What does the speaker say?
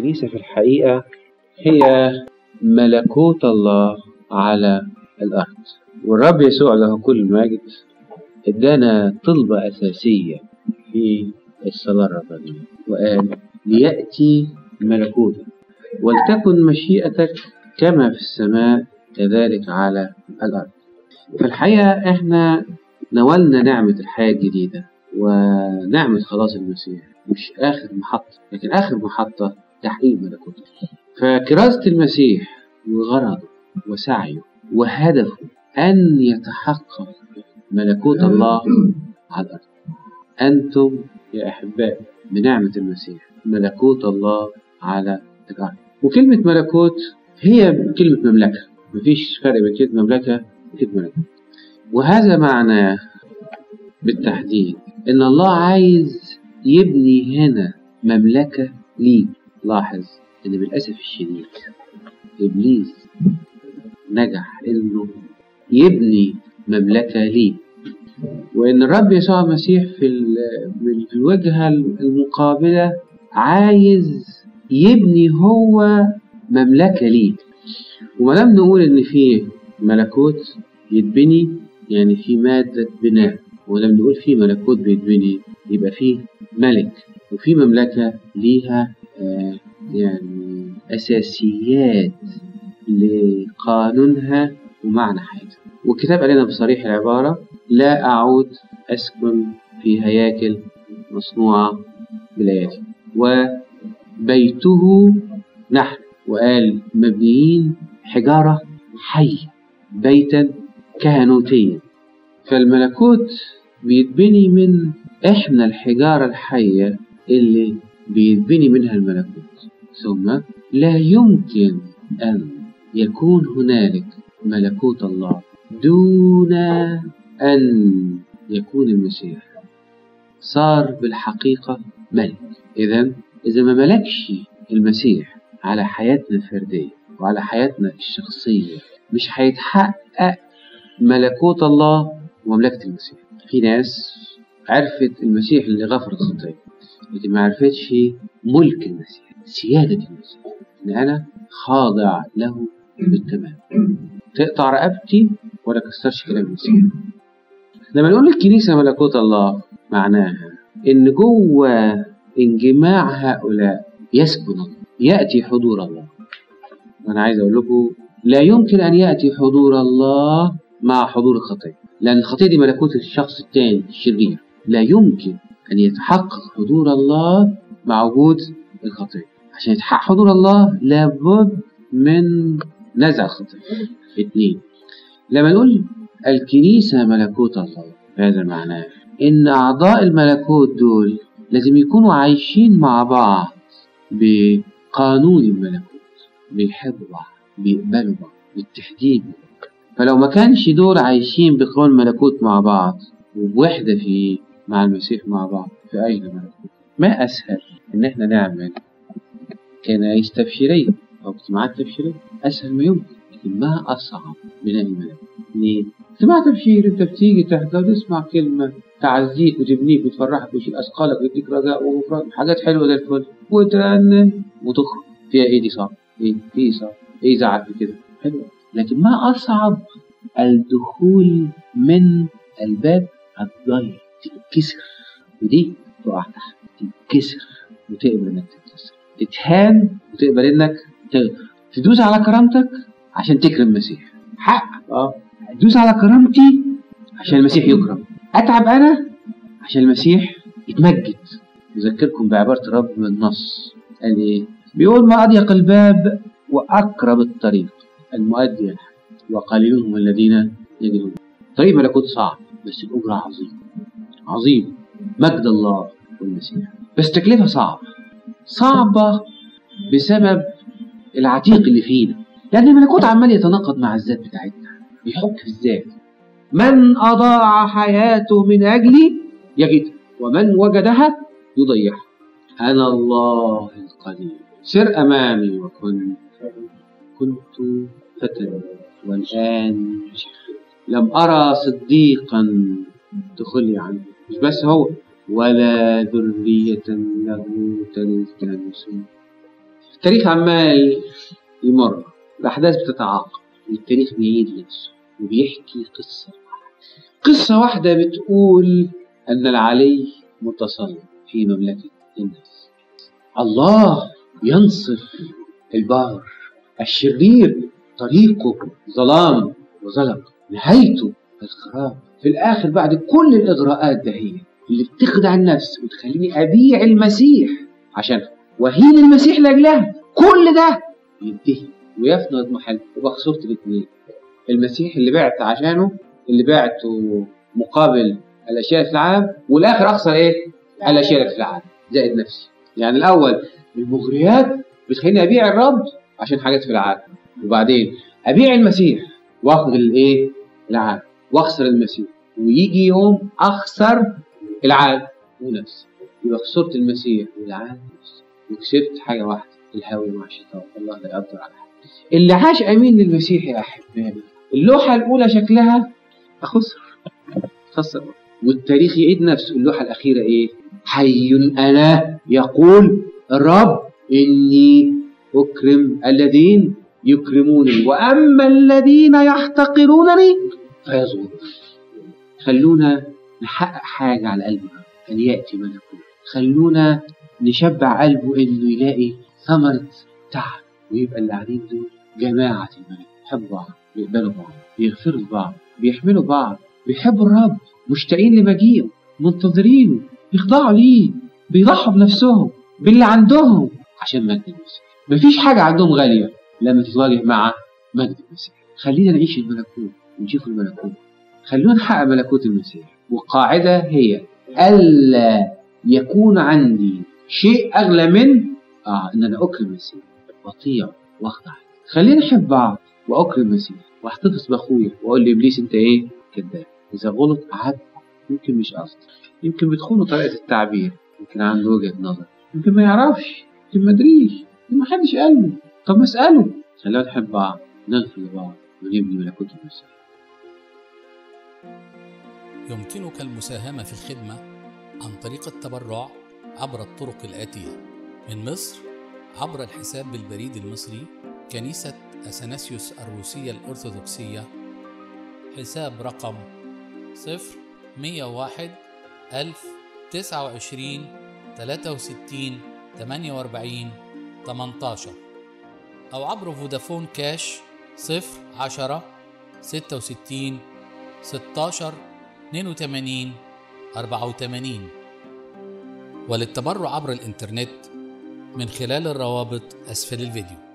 الكنيسة في الحقيقة هي ملكوت الله على الأرض. والرب يسوع له كل المجد ادانا طلبة أساسية في الصلاة الربانية وقال: ليأتي ملكوتك ولتكن مشيئتك كما في السماء كذلك على الأرض. في الحقيقة احنا نولنا نعمة الحياة الجديدة ونعمة خلاص المسيح، مش آخر محطة، لكن آخر محطة تحقيق ملكوت الله. فكرازة المسيح وغرضه وسعيه وهدفه أن يتحقق ملكوت الله على الأرض. أنتم يا أحباء بنعمة المسيح ملكوت الله على الأرض. وكلمة ملكوت هي كلمة مملكة، مفيش فرق بين كلمة مملكة وكلمة ملكة. وهذا معناه بالتحديد إن الله عايز يبني هنا مملكة ليه. لاحظ إن بالأسف الشديد إبليس نجح إنه يبني مملكة ليه، وإن الرب يسوع المسيح في الوجهة المقابلة عايز يبني هو مملكة ليه. ولم نقول إن فيه ملكوت يتبني يعني في مادة بناء، ولم نقول فيه ملكوت بيتبني يبقى فيه ملك وفي مملكة ليها يعني أساسيات لقانونها ومعنى حياتها. والكتاب قال لنا بصريح العبارة: لا أعود أسكن في هياكل مصنوعة بالآيات وبيته نحن، وقال مبنيين حجارة حية بيتا كهنوتيا. فالملكوت بيتبني من إحنا الحجارة الحية اللي بيتبني منها الملكوت. ثم لا يمكن أن يكون هنالك ملكوت الله دون أن يكون المسيح صار بالحقيقة ملك. إذا ما ملكش المسيح على حياتنا الفردية وعلى حياتنا الشخصية مش هيتحقق ملكوت الله ومملكة المسيح. في ناس عرفت المسيح اللي غفرت خطايا، لكن ما عرفتش ملك المسيح، سيادة المسيح، إن أنا خاضع له بالتمام. تقطع رقبتي ولا كسرش كلام المسيح. لما نقول الكنيسة ملكوت الله معناها إن جوه انجماع هؤلاء يسكن الله، يأتي حضور الله. أنا عايز أقول لكم لا يمكن أن يأتي حضور الله مع حضور الخطية، لأن الخطية دي ملكوت الشخص الثاني الشرير. لا يمكن أن يتحقق حضور الله مع وجود الخطية. عشان يتحقق حضور الله لابد من نزع الخطية. 2، لما نقول الكنيسة ملكوت الله هذا معناه إن أعضاء الملكوت دول لازم يكونوا عايشين مع بعض بقانون الملكوت، بيحبوا بعض، بيقبلوا بعض، بالتحديد. فلو ما كانش دول عايشين بقانون الملكوت مع بعض ووحدة فيه مع المسيح مع بعض، في أين ملكوت؟ ما أسهل إن إحنا نعمل كنايس تبشيرية أو اجتماعات تبشيرية، أسهل ما يمكن، لكن ما أصعب بناء الملكوت. ليه؟ اجتماع تبشير أنت بتيجي تحضر تسمع كلمة تعزيك وتبنيك وتفرحك وتشيل أثقالك ويديك رجاء وغفران، حاجات حلوة زي الفل، وترنم وتخرج. فيها إيه دي صعب؟ إيه؟ في إيه صعب؟ إيه زعل في كده؟ حلوة. لكن ما أصعب الدخول من الباب الضيق، تتكسر ودي تقع تحت، تتكسر وتقبل إنك تتكسر، تتهان وتقبل إنك تدوس على كرامتك عشان تكرم المسيح. حق أدوس على كرامتي عشان المسيح يكرم، أتعب أنا عشان المسيح يتمجد. أذكركم بعبارة رب من النص قال إيه؟ بيقول: ما أضيق الباب وأقرب الطريق المؤدي إلى الحياة وقليلهم الذين يجدون. طريق ملكوت صعب، بس الأجر عظيم عظيم، مجد الله والمسيح. بس تكلفة صعبة بسبب العتيق اللي فينا، لأن الملكوت عمال يتناقض مع الذات بتاعتنا، بيحك في الذات. من أضاع حياته من أجلي يجدها ومن وجدها يضيعها. أنا الله القدير، سر أمامي كنت فتى والآن شيخ، لم أرى صديقا تخلي عنه، مش بس هو ولا ذرية له ترث. التاريخ عمال يمر، الأحداث بتتعاقب، والتاريخ بيعيد نفسه وبيحكي قصة واحدة بتقول أن العلي متصرف في مملكة الناس. الله ينصف البار، الشرير طريقه ظلام وزلق، نهايته الخراب. في الآخر بعد كل الإغراءات ده هي اللي بتخدع النفس وتخليني أبيع المسيح عشانها وهين المسيح لأجلها، كل ده ينتهي ويفنى محل، يبقى خسرت الاتنين. المسيح اللي بعت عشانه، اللي بعته مقابل الأشياء في العالم، والآخر أخسر إيه؟ الأشياء في العالم زائد نفسي. يعني الأول المغريات بتخليني أبيع الرب عشان حاجات في العالم، وبعدين أبيع المسيح وأخذ الإيه؟ العالم، وأخسر المسيح، ويجي يوم أخسر العالم ونفسي. يبقى خسرت المسيح والعالم ونفسي، وكسبت حاجة واحدة، الهوى مع الشيطان. الله لا يقدر على حد. اللي عاش أمين للمسيح يا أحبابي، اللوحة الأولى شكلها أخسر، والتاريخ يعيد نفسه. اللوحة الأخيرة إيه؟ حي أنا يقول الرب إني أكرم الذين يكرمونني، وأما الذين يحتقرونني فيصغرون. خلونا نحقق حاجة على قلبنا، أن يأتي ملكوت. خلونا نشبع قلبه إنه يلاقي ثمرة تعب، ويبقى اللي قاعدين دول جماعة الملك، يحبوا بعض، بيقبلوا بعض، بيغفروا بعض، بيحملوا بعض، بيحبوا الرب، مشتاقين لمجيئه، منتظرينه، بيخضعوا ليه، بيضحوا بنفسهم باللي عندهم عشان مجد المسيح. مفيش حاجة عندهم غالية لما تتواجه مع مجد المسيح. خلينا نعيش الملكوت ونشوف الملكوت، خلونا نحقق ملكوت المسيح. والقاعدة هي ألا يكون عندي شيء أغلى من إن أنا أكرم المسيح وأطيع وأخضع. خلينا نحب بعض وأكرم المسيح وأحتفظ بأخويا وأقول لإبليس أنت إيه؟ كذاب. إذا غلط أعاتبه، يمكن مش قصد، يمكن بتخونه طريقة التعبير، يمكن عنده وجهة نظر، يمكن ما يعرفش، يمكن ما أدريش، يمكن ما حدش قال له، طب ما أسأله. خلينا نحب بعض، نغفر لبعض، ونبني ملكوت المسيح. يمكنك المساهمة في الخدمة عن طريق التبرع عبر الطرق الآتية: من مصر عبر الحساب بالبريد المصري كنيسة أثناسيوس الروسية الأرثوذكسية، حساب رقم 0101029 63 48 18، أو عبر فودافون كاش 010 66 16 82 84، وللتبرع عبر الإنترنت من خلال الروابط أسفل الفيديو.